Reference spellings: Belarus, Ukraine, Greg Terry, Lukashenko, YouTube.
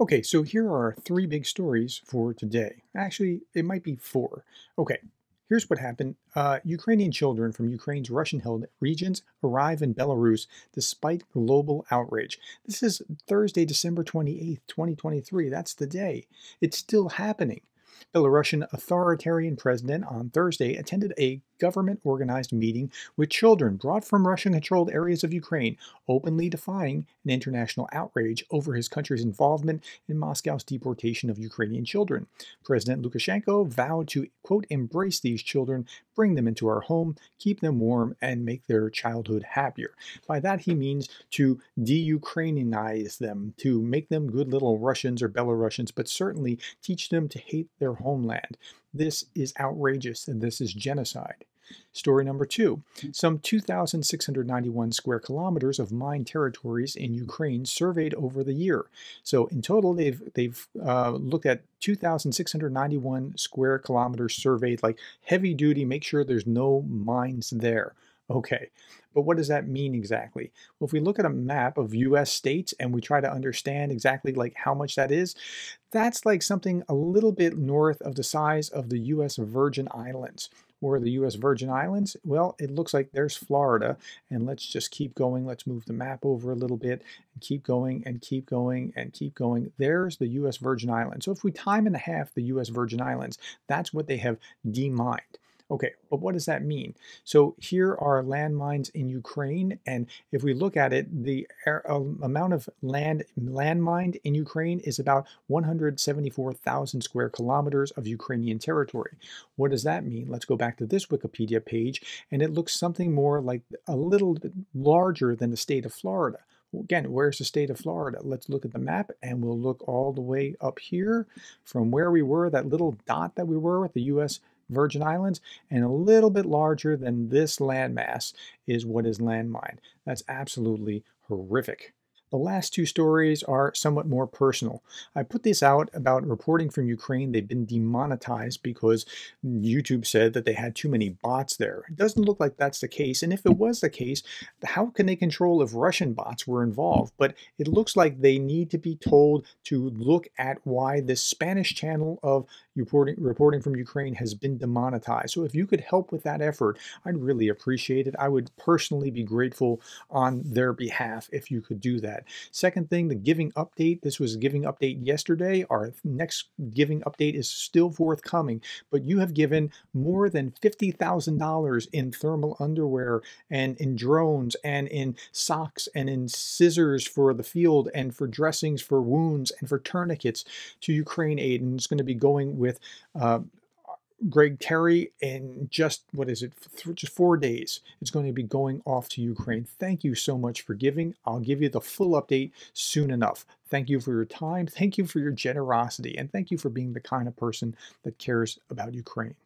Okay, so here are three big stories for today. Actually, it might be four. Okay, here's what happened. Ukrainian children from Ukraine's Russian-held regions arrive in Belarus despite global outrage. This is Thursday, December 28th, 2023. That's the day. It's still happening. Belarusian authoritarian president on Thursday attended a government-organized meeting with children brought from Russian-controlled areas of Ukraine, openly defying an international outrage over his country's involvement in Moscow's deportation of Ukrainian children. President Lukashenko vowed to, quote, embrace these children, bring them into our home, keep them warm, and make their childhood happier. By that he means to de-Ukrainianize them, to make them good little Russians or Belarusians, but certainly teach them to hate their homeland. This is outrageous, and this is genocide. Story number two. Some 2,691 square kilometers of mined territories in Ukraine surveyed over the year. So in total, they've looked at 2,691 square kilometers surveyed, like heavy duty, make sure there's no mines there. Okay, but what does that mean exactly? Well, if we look at a map of U.S. states and we try to understand exactly like how much that is, that's like something a little bit north of the size of the U.S. Virgin Islands. Or the U.S. Virgin Islands, well, it looks like there's Florida, and let's just keep going. Let's move the map over a little bit and keep going and keep going and keep going. There's the U.S. Virgin Islands. So if we time and a half the U.S. Virgin Islands, that's what they have demined. Okay, but what does that mean? So here are landmines in Ukraine, and if we look at it, the amount of land landmined in Ukraine is about 174,000 square kilometers of Ukrainian territory. What does that mean? Let's go back to this Wikipedia page, and it looks something more like a little bit larger than the state of Florida. Again, where's the state of Florida? Let's look at the map, and we'll look all the way up here from where we were, that little dot that we were with the U.S. Virgin Islands, and a little bit larger than this landmass is what is landmined. That's absolutely horrific. The last two stories are somewhat more personal. I put this out about reporting from Ukraine. They've been demonetized because YouTube said that they had too many bots there. It doesn't look like that's the case. And if it was the case, how can they control if Russian bots were involved? But it looks like they need to be told to look at why this Spanish channel of reporting from Ukraine has been demonetized. So if you could help with that effort, I'd really appreciate it. I would personally be grateful on their behalf if you could do that. Second thing, the giving update. This was a giving update yesterday. Our next giving update is still forthcoming, but you have given more than $50,000 in thermal underwear and in drones and in socks and in scissors for the field and for dressings for wounds and for tourniquets to Ukraine aid. And it's going to be going with Greg Terry in just, what is it, just 4 days. It's going to be going off to Ukraine. Thank you so much for giving. I'll give you the full update soon enough. Thank you for your time. Thank you for your generosity. And thank you for being the kind of person that cares about Ukraine.